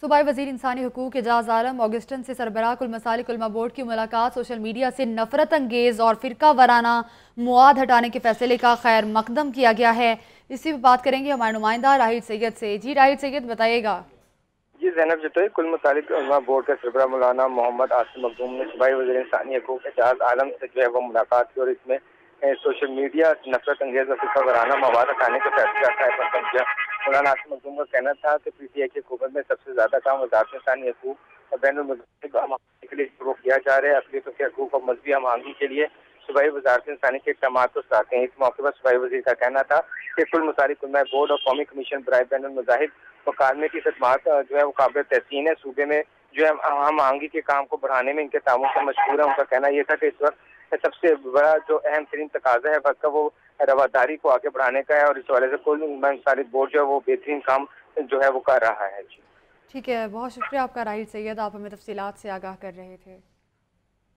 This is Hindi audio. सूबाई वज़ीर इंसानी हुकूक एजाज आलम ऑगस्टन से सरबराह कुल मसालिक उलमा बोर्ड की मुलाकात। सोशल मीडिया से नफरत अंगेज़ और फ़िरका वराना मवाद हटाने के फैसले का खैर मकदम किया गया है। इसी पर बात करेंगे हमारे नुमाइंदा राहिद सैयद से। जी राहिद सैयद बताइएगा। जी ज़ैनब जतोई, कुल मसालिक उलमा बोर्ड के सरबराह मौलाना मोहम्मद आसिम मखदूम ने सूबाई वज़ीर इंसानी हुकूक एजाज आलम से जो है वो मुलाकात की और इसमें सोशल मीडिया नफरत अंगेज़ और फ़िरका वराना मवाद हटाने के फैसले का खैर मकदम किया। मौलाना आसिम मखदूम का कहना था कि पीटीआई की हुकूमत में सबसे ज्यादा काम वज़ारत इंसानी हकूक और बैनुल-मुल्क हमआहंगी के लिए शुरू किया जा रहा है। अफरीका के हकूक और मजहबी हमआहंगी के लिए सूबाई वज़ारत इंसानी के इक़दाम को साथ हैं। इस मौके पर सूबाई वज़ीर का कहना था कि कुल मसालिक उलमा बोर्ड और कौमी कमीशन बराए बैनुल-मज़ाहिब मुकालमे की खदमात जो है वो काबिल तहसीन है। सूबे में जो है हमआहंगी के काम को बढ़ाने में इनके ताउन से मशहूर है। उनका कहना यह था कि इस वक्त सबसे बड़ा जो अहम तरीन तकाजा है वक्त का वो रवादारी को आगे बढ़ाने का है और इस हवाले से कुल मसालिक बोर्ड जो है वो बेहतरीन काम जो है वो कर रहा है। ठीक है, बहुत शुक्रिया आपका राहिद सैयद, आप हमें तफसीलात से आगाह कर रहे थे।